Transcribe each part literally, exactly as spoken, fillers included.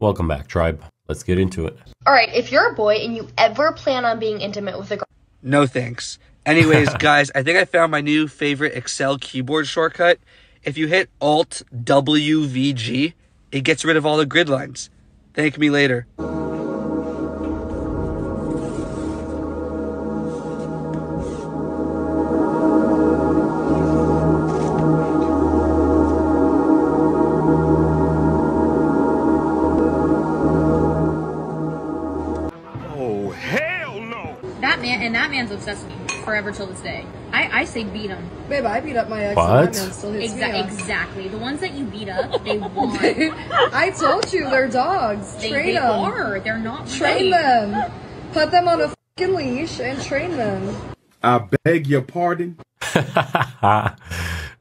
Welcome back, tribe. Let's get into it. All right, if you're a boy and you ever plan on being intimate with a girl... No thanks. Anyways, guys, I think I found my new favorite Excel keyboard shortcut. If you hit Alt W V G, it gets rid of all the grid lines. Thank me later. And that man's obsessed with me forever till this day. I, I say beat him. Babe, I beat up my ex. What? And still hits Exa me up. Exactly. The ones that you beat up, they want. I told you, they're dogs. They, train they them. They are. They're not Train right. them. Put them on a fucking leash and train them. I beg your pardon?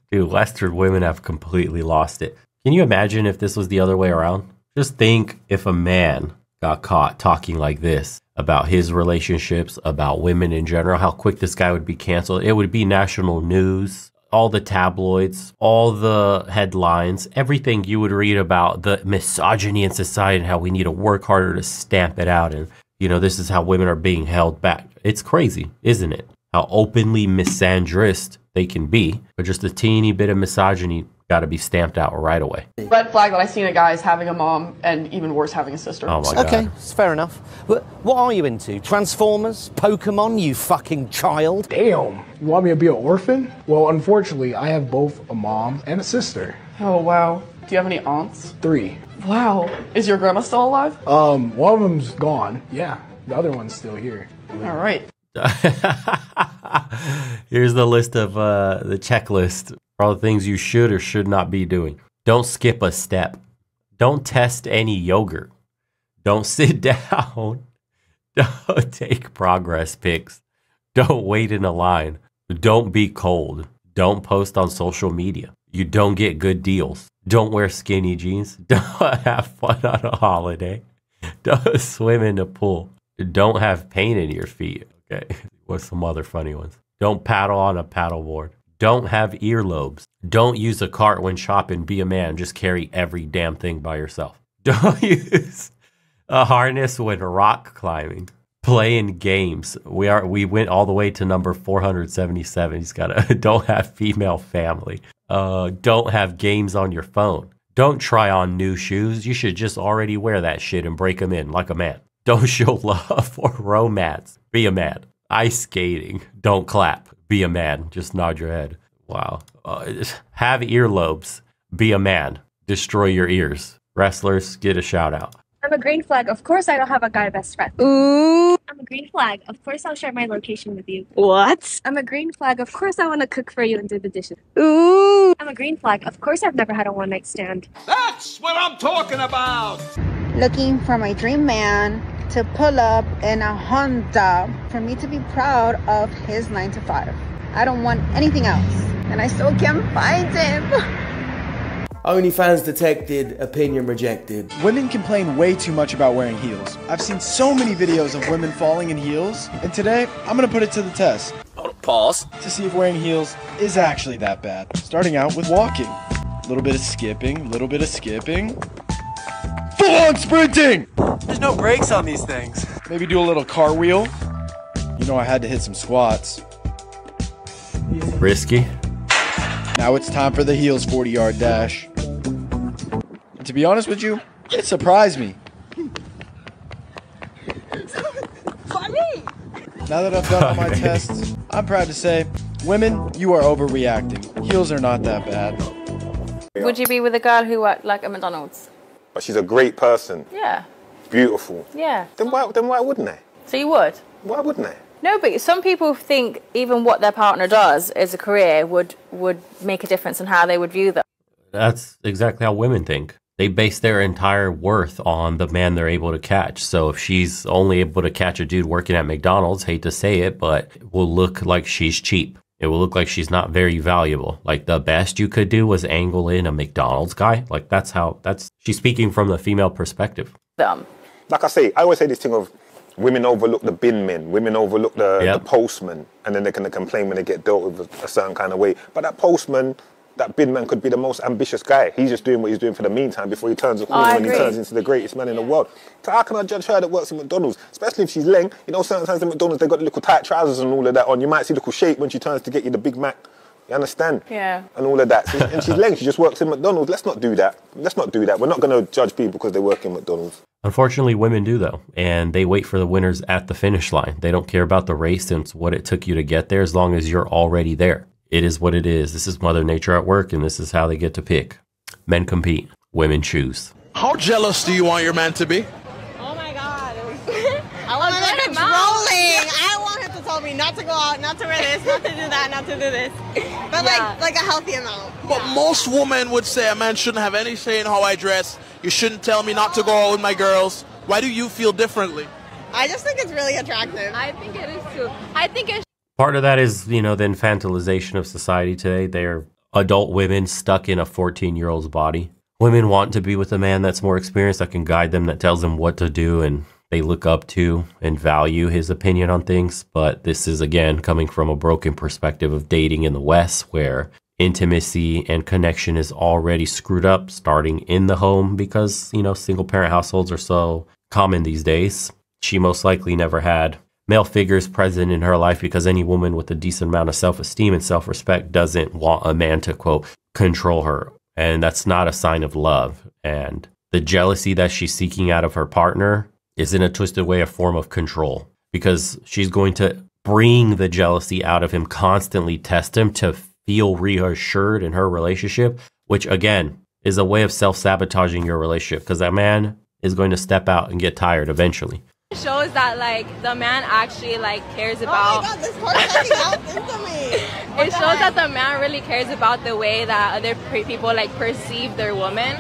Dude, Western women have completely lost it. Can you imagine if this was the other way around? Just think if a man got caught talking like this about his relationships, about women in general, how quick this guy would be canceled. It would be national news, all the tabloids, all the headlines, everything you would read about the misogyny in society and how we need to work harder to stamp it out. And, you know, this is how women are being held back. It's crazy, isn't it? How openly misandrist they can be, but just a teeny bit of misogyny got to be stamped out right away. Red flag that I seen a guy is having a mom, and even worse, having a sister. Oh my God. Okay, it's fair enough. What are you into? Transformers? Pokemon? You fucking child? Damn. You want me to be an orphan? Well, unfortunately, I have both a mom and a sister. Oh, wow. Do you have any aunts? Three. Wow. Is your grandma still alive? Um, one of them's gone. Yeah. The other one's still here. All right. Here's the list of uh, the checklist. All the things you should or should not be doing. Don't skip a step. Don't test any yogurt. Don't sit down. Don't take progress pics. Don't wait in a line. Don't be cold. Don't post on social media. You don't get good deals. Don't wear skinny jeans. Don't have fun on a holiday. Don't swim in the pool. Don't have paint in your feet. Okay. What's some other funny ones? Don't paddle on a paddleboard. Don't have earlobes. Don't use a cart when shopping. Be a man. Just carry every damn thing by yourself. Don't use a harness when rock climbing. Playing games. We are. We went all the way to number four hundred seventy-seven. He's got a don't have female family. Uh, don't have games on your phone. Don't try on new shoes. You should just already wear that shit and break them in like a man. Don't show love or romance. Be a man. Ice skating. Don't clap. Be a man. Just nod your head. Wow. Uh, have earlobes. Be a man. Destroy your ears. Wrestlers, get a shout out. I'm a green flag. Of course I don't have a guy best friend. Ooh. I'm a green flag. Of course I'll share my location with you. What? I'm a green flag. Of course I want to cook for you and do the dishes. Ooh. I'm a green flag. Of course I've never had a one night stand. That's what I'm talking about. Looking for my dream man to pull up in a Honda for me to be proud of his nine to five. I don't want anything else, and I still can't find him. OnlyFans detected, opinion rejected. Women complain way too much about wearing heels. I've seen so many videos of women falling in heels, and today I'm gonna put it to the test. Oh, pause. To see if wearing heels is actually that bad. Starting out with walking. A little bit of skipping, a little bit of skipping. Full on sprinting! There's no brakes on these things. Maybe do a little car wheel. You know I had to hit some squats. Risky. Now it's time for the heels forty yard dash. And to be honest with you, it surprised me. Funny! Now that I've done all my tests, I'm proud to say, women, you are overreacting. Heels are not that bad. Would you be with a girl who worked like a McDonald's? But she's a great person. Yeah. Beautiful. Yeah. Then why, then why wouldn't I? So you would? Why wouldn't I? No, but some people think even what their partner does as a career would, would make a difference in how they would view them. That's exactly how women think. They base their entire worth on the man they're able to catch. So if she's only able to catch a dude working at McDonald's, hate to say it, but it will look like she's cheap. It will look like she's not very valuable. Like the best you could do was angle in a McDonald's guy. Like that's how, that's, she's speaking from the female perspective. Them. Like I say, I always say this thing of women overlook the bin men, women overlook the, yep. the postman, and then they're going to complain when they get dealt with a certain kind of way. But that postman that Binman could be the most ambitious guy. He's just doing what he's doing for the meantime before he turns a corner oh, and he turns into the greatest man in the world. So how can I judge her that works in McDonald's? Especially if she's Leng. You know, sometimes in McDonald's they've got the little tight trousers and all of that on. You might see little shape when she turns to get you the Big Mac. You understand? Yeah. And all of that. So, and she's Leng. She just works in McDonald's. Let's not do that. Let's not do that. We're not going to judge people because they work in McDonald's. Unfortunately, women do, though, and they wait for the winners at the finish line. They don't care about the race and what it took you to get there as long as you're already there. It is what it is. This is Mother Nature at work, and this is how they get to pick. Men compete. Women choose. How jealous do you want your man to be? Oh, my God. I want him to drooling. I want him to tell me not to go out, not to wear this, not to do that, not to do this. But, yeah. like, like a healthy amount. But yeah. Most women would say a man shouldn't have any say in how I dress. You shouldn't tell me not to go out with my girls. Why do you feel differently? I just think it's really attractive. I think it is, too. I think it's... Part of that is, you know, the infantilization of society today. They're adult women stuck in a fourteen-year-old's body. Women want to be with a man that's more experienced, that can guide them, that tells them what to do, and they look up to and value his opinion on things. But this is, again, coming from a broken perspective of dating in the West, where intimacy and connection is already screwed up, starting in the home, because, you know, single-parent households are so common these days. She most likely never had male figures present in her life, because any woman with a decent amount of self-esteem and self-respect doesn't want a man to, quote, control her. And that's not a sign of love. And the jealousy that she's seeking out of her partner is, in a twisted way, a form of control, because she's going to bring the jealousy out of him, constantly test him to feel reassured in her relationship, which, again, is a way of self-sabotaging your relationship, because that man is going to step out and get tired eventually. Shows that, like, the man actually, like, cares about... Oh my God, this person's out into me! What it shows heck? That the man really cares about the way that other pre people, like, perceive their woman.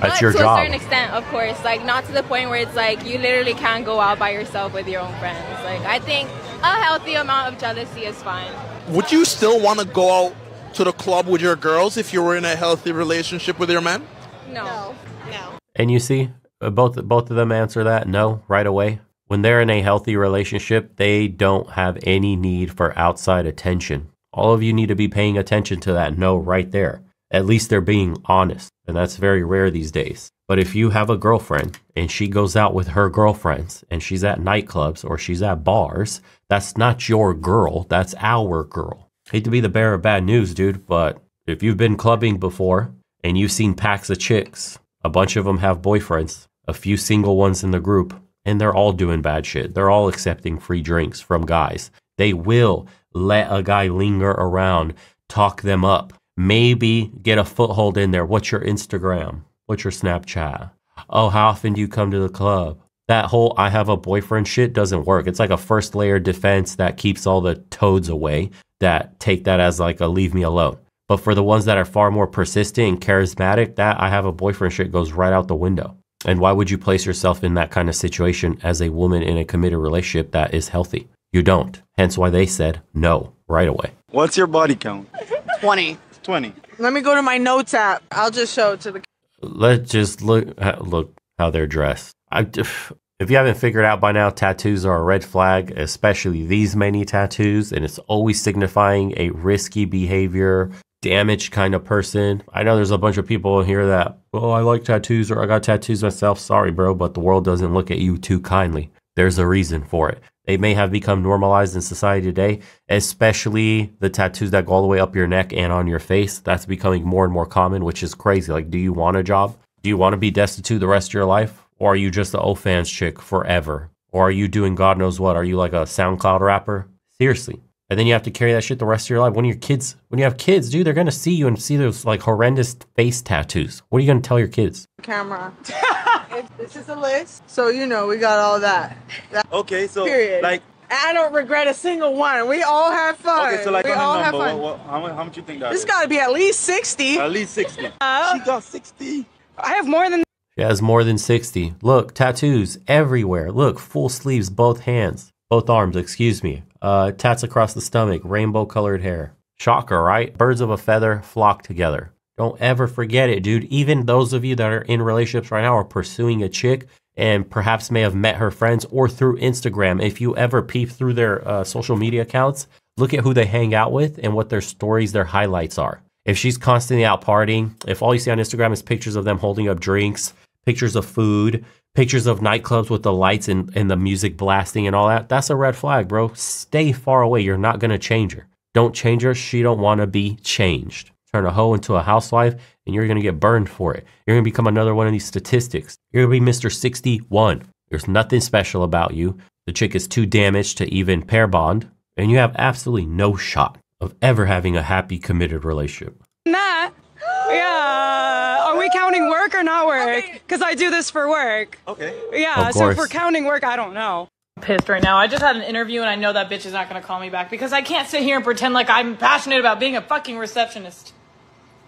That's but your to job. To a certain extent, of course. Like, not to the point where it's, like, you literally can't go out by yourself with your own friends. Like, I think a healthy amount of jealousy is fine. Would you still want to go out to the club with your girls if you were in a healthy relationship with your man? No. No. No. And you see, both, both of them answer that no right away. When they're in a healthy relationship, they don't have any need for outside attention. All of you need to be paying attention to that no right there. At least they're being honest, and that's very rare these days. But if you have a girlfriend and she goes out with her girlfriends and she's at nightclubs or she's at bars, that's not your girl, that's our girl. Hate to be the bearer of bad news, dude, but if you've been clubbing before and you've seen packs of chicks, a bunch of them have boyfriends, a few single ones in the group, and they're all doing bad shit. They're all accepting free drinks from guys. They will let a guy linger around, talk them up, maybe get a foothold in there. What's your Instagram? What's your Snapchat? Oh, how often do you come to the club? That whole I have a boyfriend shit doesn't work. It's like a first layer defense that keeps all the toads away that take that as like a leave me alone. But for the ones that are far more persistent and charismatic, that I have a boyfriend shit goes right out the window. And why would you place yourself in that kind of situation as a woman in a committed relationship that is healthy? You don't. Hence why they said no right away. What's your body count? twenty. twenty. Let me go to my notes app. I'll just show it to the... Let's just look look how they're dressed. I, if you haven't figured out by now, tattoos are a red flag, especially these many tattoos. And it's always signifying a risky behavior, damaged kind of person. I know there's a bunch of people here that, oh, I like tattoos, or I got tattoos myself. Sorry, bro, but the world doesn't look at you too kindly. There's a reason for it. They may have become normalized in society today, especially the tattoos that go all the way up your neck and on your face. That's becoming more and more common, which is crazy. Like, do you want a job? Do you want to be destitute the rest of your life? Or are you just the OnlyFans chick forever? Or are you doing God knows what? Are you like a SoundCloud rapper? Seriously. And then you have to carry that shit the rest of your life. When your kids, when you have kids, dude, they're gonna see you and see those like horrendous face tattoos. What are you gonna tell your kids? Camera. This is a list, so you know we got all that. that okay, so period. Like, I don't regret a single one. We all have fun. Okay, so like we on all a number, have fun. What, what, how, much, how much you think that this is? This gotta be at least sixty. At least sixty. Uh, she got sixty. I have more than. She has more than sixty. Look, tattoos everywhere. Look, full sleeves, both hands, both arms. Excuse me. Uh, tats across the stomach, rainbow-colored hair. Shocker, right? Birds of a feather flock together. Don't ever forget it, dude. Even those of you that are in relationships right now are pursuing a chick and perhaps may have met her friends or through Instagram. If you ever peep through their uh, social media accounts, look at who they hang out with and what their stories, their highlights are. If she's constantly out partying, if all you see on Instagram is pictures of them holding up drinks, pictures of food, pictures of nightclubs with the lights and, and the music blasting and all that, that's a red flag, bro. Stay far away. You're not going to change her. Don't change her. She don't want to be changed. Turn a hoe into a housewife and you're going to get burned for it. You're going to become another one of these statistics. You're going to be Mister sixty-one. There's nothing special about you. The chick is too damaged to even pair bond. And you have absolutely no shot of ever having a happy, committed relationship. Nah. Yeah. Are we counting work or not work? Because I do this for work. Okay. Yeah, so if we're counting work, I don't know. I'm pissed right now. I just had an interview and I know that bitch is not going to call me back because I can't sit here and pretend like I'm passionate about being a fucking receptionist.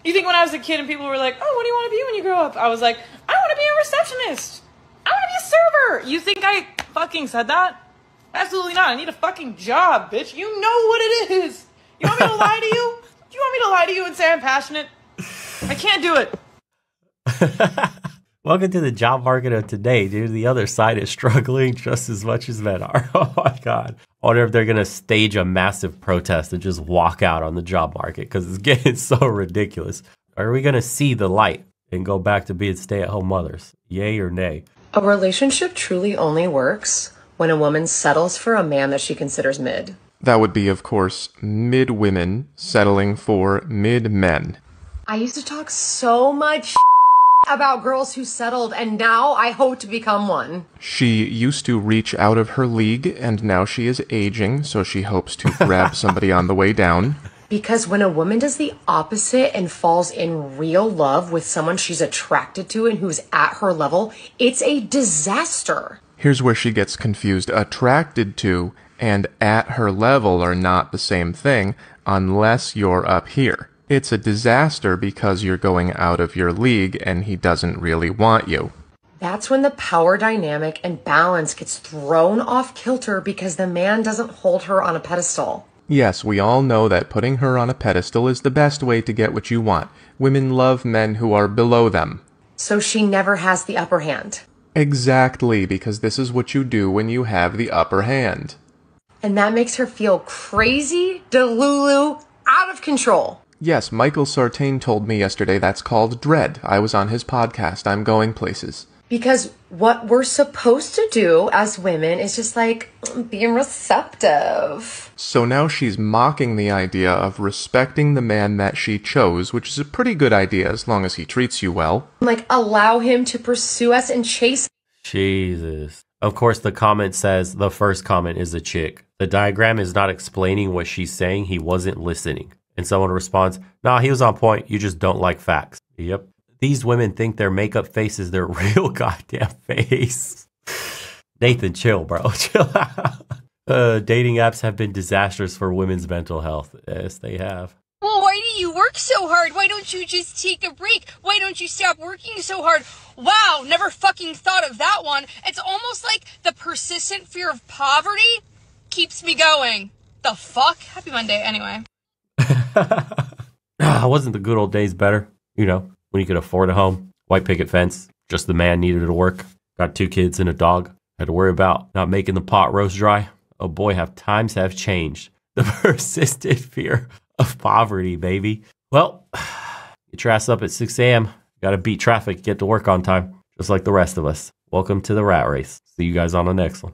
You think when I was a kid and people were like, oh, what do you want to be when you grow up? I was like, I want to be a receptionist. I want to be a server. You think I fucking said that? Absolutely not. I need a fucking job, bitch. You know what it is. You want me to lie to you? Do you want me to lie to you and say I'm passionate? I can't do it. Welcome to the job market of today, dude. The other side is struggling just as much as men are. Oh my God. I wonder if they're going to stage a massive protest and just walk out on the job market because it's getting so ridiculous. Are we going to see the light and go back to being stay-at-home mothers? Yay or nay? A relationship truly only works when a woman settles for a man that she considers mid. That would be, of course, mid-women settling for mid-men. I used to talk so much about girls who settled, and now I hope to become one. She used to reach out of her league, and now she is aging, so she hopes to grab somebody on the way down. Because when a woman does the opposite and falls in real love with someone she's attracted to and who's at her level, it's a disaster. Here's where she gets confused. Attracted to and at her level are not the same thing unless you're up here. It's a disaster because you're going out of your league and he doesn't really want you. That's when the power dynamic and balance gets thrown off kilter because the man doesn't hold her on a pedestal. Yes, we all know that putting her on a pedestal is the best way to get what you want. Women love men who are below them. So she never has the upper hand. Exactly, because this is what you do when you have the upper hand. And that makes her feel crazy, delulu, out of control. Yes, Michael Sartain told me yesterday that's called dread. I was on his podcast, I'm Going Places. Because what we're supposed to do as women is just like being receptive. So now she's mocking the idea of respecting the man that she chose, which is a pretty good idea as long as he treats you well. Like allow him to pursue us and chase. Jesus. Of course, the comment says the first comment is a chick. The diagram is not explaining what she's saying. He wasn't listening. And someone responds, nah, he was on point. You just don't like facts. Yep. These women think their makeup face is their real goddamn face. Nathan, chill, bro. Chill out. Uh, dating apps have been disastrous for women's mental health. Yes, they have. Well, why do you work so hard? Why don't you just take a break? Why don't you stop working so hard? Wow, never fucking thought of that one. It's almost like the persistent fear of poverty keeps me going. The fuck? Happy Monday, anyway. Wasn't the good old days better? You know, when you could afford a home, white picket fence, just the man needed to work, got two kids and a dog, had to worry about not making the pot roast dry. Oh boy, have times have changed. The persistent fear of poverty, baby. Well, get your ass up at six A M Gotta beat traffic, get to work on time, just like the rest of us. Welcome to the rat race. See you guys on the next one.